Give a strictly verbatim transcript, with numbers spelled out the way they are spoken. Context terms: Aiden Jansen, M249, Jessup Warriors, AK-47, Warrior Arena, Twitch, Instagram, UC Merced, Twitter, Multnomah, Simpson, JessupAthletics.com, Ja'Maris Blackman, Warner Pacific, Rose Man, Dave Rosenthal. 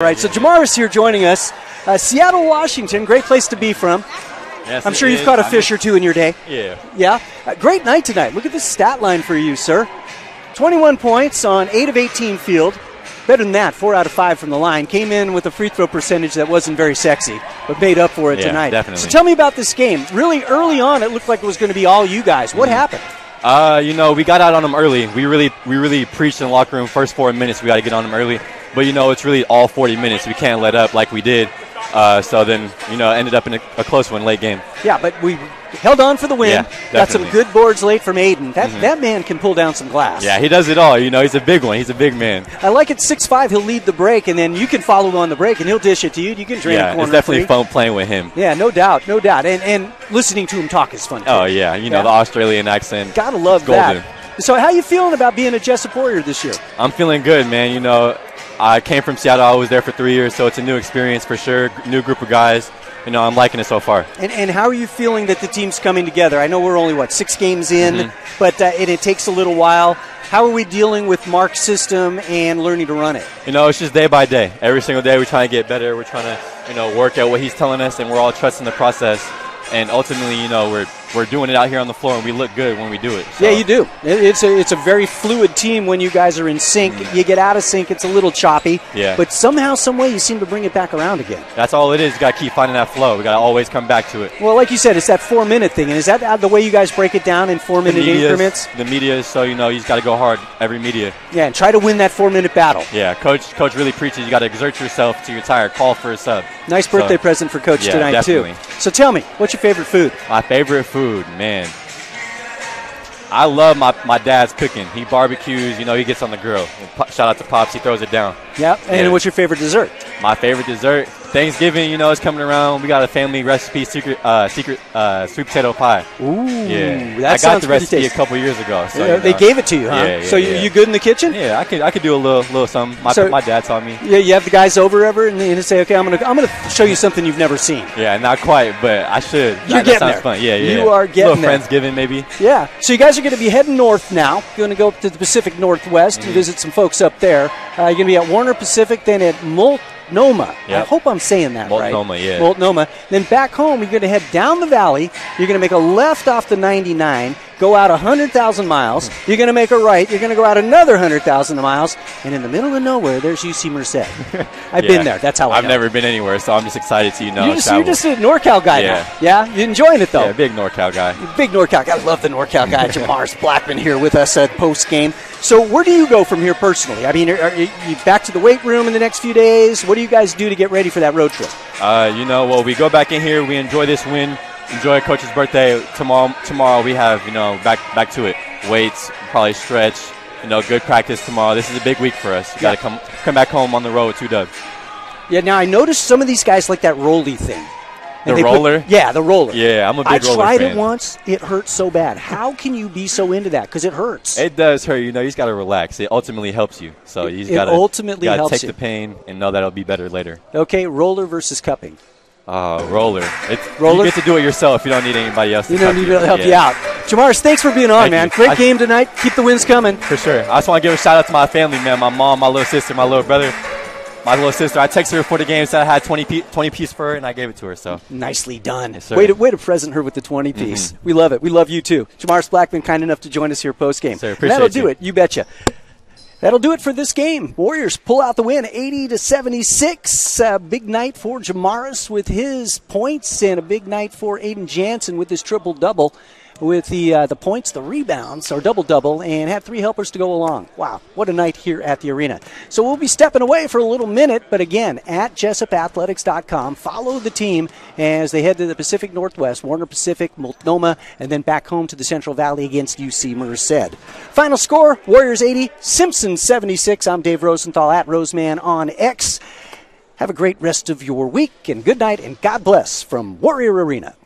All right, so Ja'Maris here joining us. Uh, Seattle, Washington, great place to be from. Yes, I'm sure you've is. caught a fish or two in your day. Yeah. Yeah. Uh, great night tonight. Look at this stat line for you, sir. twenty-one points on eight of eighteen field. Better than that, four out of five from the line. Came in with a free throw percentage that wasn't very sexy, but made up for it yeah, tonight. Definitely. So tell me about this game. Really early on, it looked like it was going to be all you guys. What mm. happened? Uh, you know, we got out on them early. We really, we really preached in the locker room. First four minutes, we got to get on them early. But, you know, it's really all forty minutes. We can't let up like we did. Uh, so then, you know, ended up in a, a close one late game. Yeah, but we held on for the win. Yeah, got some good boards late from Aiden. That mm-hmm. that man can pull down some glass. Yeah, he does it all. You know, he's a big one. He's a big man. I like it. six five, he'll lead the break, and then you can follow on the break, and he'll dish it to you. You can drain yeah, a corner. Yeah, it's definitely fun playing with him. Yeah, no doubt, no doubt. And, and listening to him talk is fun, too. Oh, yeah, you know, yeah. the Australian accent. Gotta love that. So how you feeling about being a Jessup Warrior this year? I'm feeling good, man. You know, I came from Seattle. I was there for three years, so it's a new experience for sure, new group of guys. You know, I'm liking it so far. And, and how are you feeling that the team's coming together? I know we're only, what, six games in, mm-hmm. but uh, it, it takes a little while. How are we dealing with Mark's system and learning to run it? You know, it's just day by day. Every single day we're trying to get better. We're trying to, you know, work out what he's telling us, and we're all trusting the process. And ultimately, you know, we're we're doing it out here on the floor, and we look good when we do it. So. Yeah, you do. It, it's a it's a very fluid team when you guys are in sync. Mm. You get out of sync, it's a little choppy. Yeah. But somehow, some way, you seem to bring it back around again. That's all it is. You got to keep finding that flow. We got to always come back to it. Well, like you said, it's that four minute thing, and is that the way you guys break it down in four minute increments? The media is so you know you just got to go hard every media. Yeah, and try to win that four minute battle. Yeah, coach. Coach really preaches. You got to exert yourself to your tire. Call for a sub. Nice birthday so, present for coach yeah, tonight definitely. too. So tell me, what's your favorite food? My favorite food, man. I love my, my dad's cooking. He barbecues, you know, he gets on the grill. Shout out to Pops, he throws it down. Yep. And yeah. What's your favorite dessert? My favorite dessert, Thanksgiving, you know, it's coming around. We got a family recipe, secret uh, secret uh, sweet potato pie. Ooh, yeah. That I got the recipe tasty. a couple years ago. So, yeah, you know. They gave it to you, huh? Yeah, yeah, so yeah. you good in the kitchen? Yeah, I could I could do a little little something. My, so, my dad taught me. Yeah, you have the guys over ever and they say, okay, I'm gonna I'm gonna show you something you've never seen. Yeah, not quite, but I should. You're that, getting that sounds there. Fun. Yeah, yeah. You are getting there. A little Friendsgiving maybe. Yeah. So you guys are gonna be heading north now. You're gonna go up to the Pacific Northwest mm-hmm. and visit some folks up there. Uh, you're gonna be at Warner Pacific, then at Multnomah. Multnomah. Yep. I hope I'm saying that Multnomah, right. Yeah. Multnomah. Then back home, you're going to head down the valley. You're going to make a left off the ninety-nine, go out one hundred thousand miles. You're going to make a right. You're going to go out another one hundred thousand miles. And in the middle of nowhere, there's U C Merced. I've yeah. been there. That's how I I've know. never been anywhere, so I'm just excited to you know. You're just, you're just a NorCal guy yeah. now. Yeah? You're enjoying it, though. Yeah, big NorCal guy. Big NorCal guy. I love the NorCal guy. Ja'Maris Blackman here with us at post-game. So where do you go from here personally? I mean, are, are you back to the weight room in the next few days? What do you guys do to get ready for that road trip? Uh, you know, well, we go back in here. We enjoy this win. Enjoy Coach's birthday. Tomorrow, tomorrow we have, you know, back back to it. Weights, probably stretch, you know, good practice tomorrow. This is a big week for us. You yeah. got to come come back home on the road with two dubs. Yeah, now I noticed some of these guys like that rolly thing. And the roller? Put, yeah, the roller. Yeah, I'm a big I roller fan. I tried it once. It hurts so bad. How can you be so into that? Because it hurts. It does hurt. You know, you just got to relax. It ultimately helps you. So you just got to take you. the pain and know that it'll be better later. Okay, roller versus cupping. Uh, roller. It's, roller. You get to do it yourself. You don't need anybody else to help you. You don't need to help you out. Ja'Maris, thanks for being on, Thank man. You. Great I, game tonight. Keep the wins coming. For sure. I just want to give a shout-out to my family, man. My mom, my little sister, my little brother. My little sister, I texted her before the game, said I had twenty piece for her, and I gave it to her. So nicely done. Yes, way, to, way to present her with the twenty piece. Mm-hmm. We love it. We love you, too. Ja'Maris Blackman, kind enough to join us here post-game. Sir, appreciate That'll do you. it. You betcha. That'll do it for this game. Warriors pull out the win, eighty to seventy-six. A big night for Ja'Maris with his points, and a big night for Aiden Jansen with his triple-double. With the uh, the points, the rebounds, or double-double, and had three helpers to go along. Wow, what a night here at the arena. So we'll be stepping away for a little minute, but again, at Jessup Athletics dot com, follow the team as they head to the Pacific Northwest, Warner Pacific, Multnomah, and then back home to the Central Valley against U C Merced. Final score, Warriors eighty, Simpson seventy-six. I'm Dave Rosenthal at Rose Man on X. Have a great rest of your week, and good night, and God bless from Warrior Arena.